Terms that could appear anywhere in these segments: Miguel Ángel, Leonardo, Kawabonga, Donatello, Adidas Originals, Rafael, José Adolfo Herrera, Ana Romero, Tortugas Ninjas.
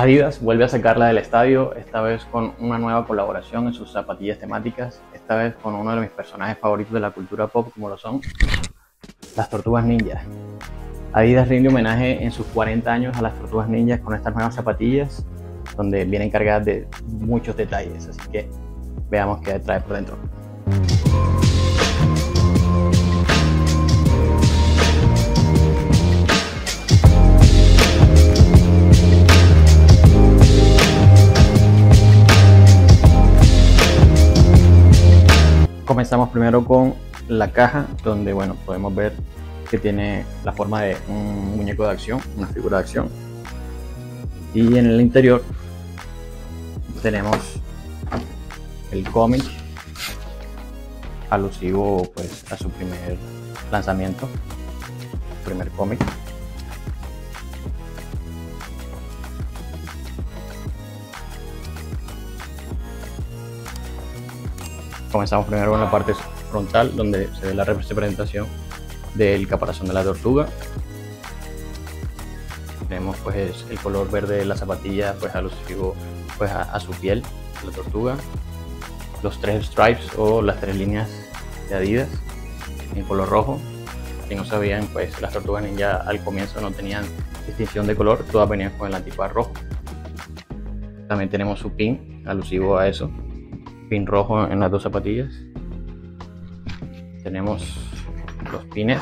Adidas vuelve a sacarla del estadio, esta vez con una nueva colaboración en sus zapatillas temáticas, esta vez con uno de mis personajes favoritos de la cultura pop como lo son las Tortugas Ninjas. Adidas rinde homenaje en sus 40 años a las Tortugas Ninjas con estas nuevas zapatillas, donde vienen cargadas de muchos detalles, así que veamos qué trae por dentro. Comenzamos primero con la caja, donde bueno, podemos ver que tiene la forma de un muñeco de acción, una figura de acción, y en el interior tenemos el cómic alusivo pues a su primer lanzamiento, primer cómic. Comenzamos primero con la parte frontal, donde se ve la representación del caparazón de la tortuga. Tenemos pues el color verde de la zapatilla, pues alusivo pues a su piel, la tortuga. Los tres stripes o las tres líneas de Adidas en color rojo. Si no sabían, pues las Tortugas Ninja al comienzo no tenían distinción de color, todas venían con el anticuar rojo. También tenemos su pin alusivo a eso, pin rojo en las dos zapatillas. Tenemos los pines,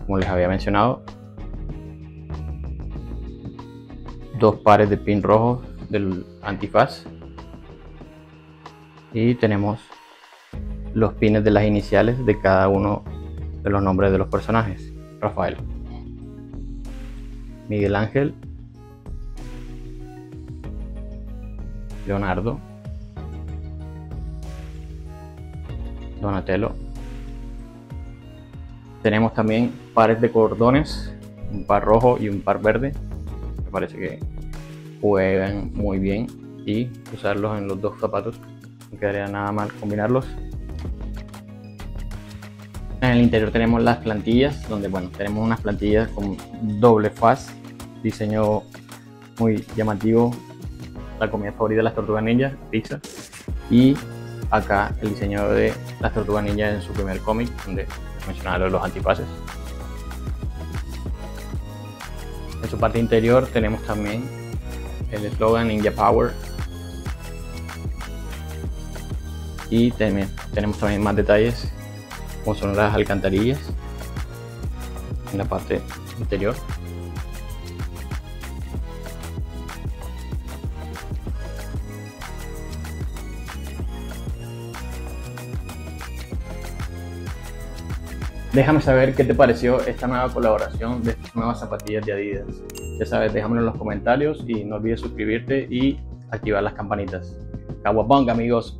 como les había mencionado, dos pares de pin rojo del antifaz, y tenemos los pines de las iniciales de cada uno de los nombres de los personajes: Rafael, Miguel Ángel, Leonardo, Donatello. Tenemos también pares de cordones, un par rojo y un par verde. Me parece que juegan muy bien y usarlos en los dos zapatos no quedaría nada mal combinarlos. En el interior tenemos las plantillas, donde bueno, tenemos unas plantillas con doble faz, diseño muy llamativo, la comida favorita de las Tortugas Ninjas, pizza, y acá el diseño de las Tortugas Ninjas en su primer cómic, donde mencionaba los antipases. En su parte interior tenemos también el eslogan Ninja Power, y tenemos también más detalles como son las alcantarillas en la parte interior. Déjame saber qué te pareció esta nueva colaboración de estas nuevas zapatillas de Adidas. Ya sabes, déjamelo en los comentarios y no olvides suscribirte y activar las campanitas. Kawabonga, amigos.